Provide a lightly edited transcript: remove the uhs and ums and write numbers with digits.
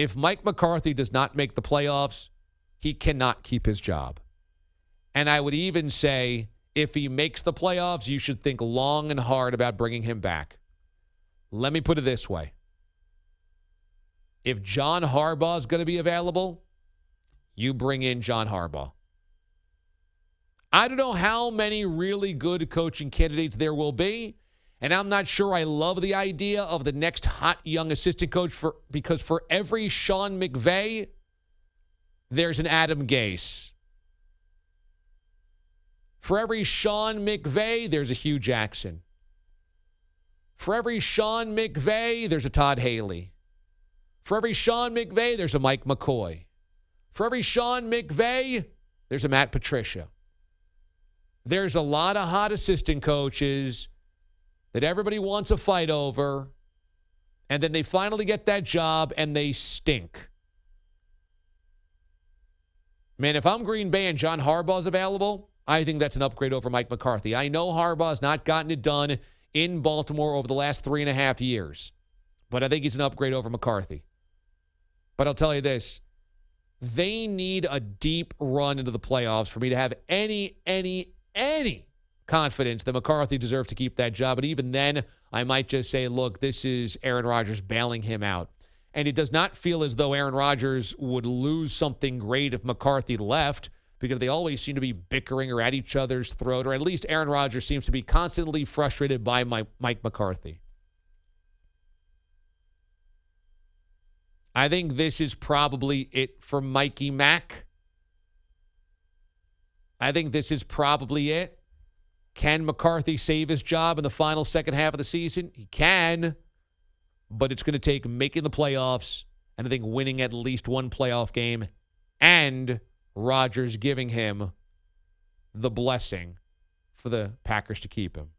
If Mike McCarthy does not make the playoffs, he cannot keep his job. And I would even say if he makes the playoffs, you should think long and hard about bringing him back. Let me put it this way. If John Harbaugh is going to be available, you bring in John Harbaugh. I don't know how many really good coaching candidates there will be, and I'm not sure I love the idea of the next hot young assistant coach because for every Sean McVay, there's an Adam Gase. For every Sean McVay, there's a Hugh Jackson. For every Sean McVay, there's a Todd Haley. For every Sean McVay, there's a Mike McCoy. For every Sean McVay, there's a Matt Patricia. There's a lot of hot assistant coaches that everybody wants a fight over, and then they finally get that job and they stink. Man, if I'm Green Bay and John Harbaugh's available, I think that's an upgrade over Mike McCarthy. I know Harbaugh's not gotten it done in Baltimore over the last 3.5 years, but I think he's an upgrade over McCarthy. But I'll tell you this. They need a deep run into the playoffs for me to have any confidence that McCarthy deserves to keep that job. But even then, I might just say, look, this is Aaron Rodgers bailing him out. And it does not feel as though Aaron Rodgers would lose something great if McCarthy left, because they always seem to be bickering or at each other's throat, or at least Aaron Rodgers seems to be constantly frustrated by Mike McCarthy. I think this is probably it for Mikey Mac. I think this is probably it. Can McCarthy save his job in the final second half of the season? He can, but it's going to take making the playoffs and I think winning at least one playoff game and Rodgers giving him the blessing for the Packers to keep him.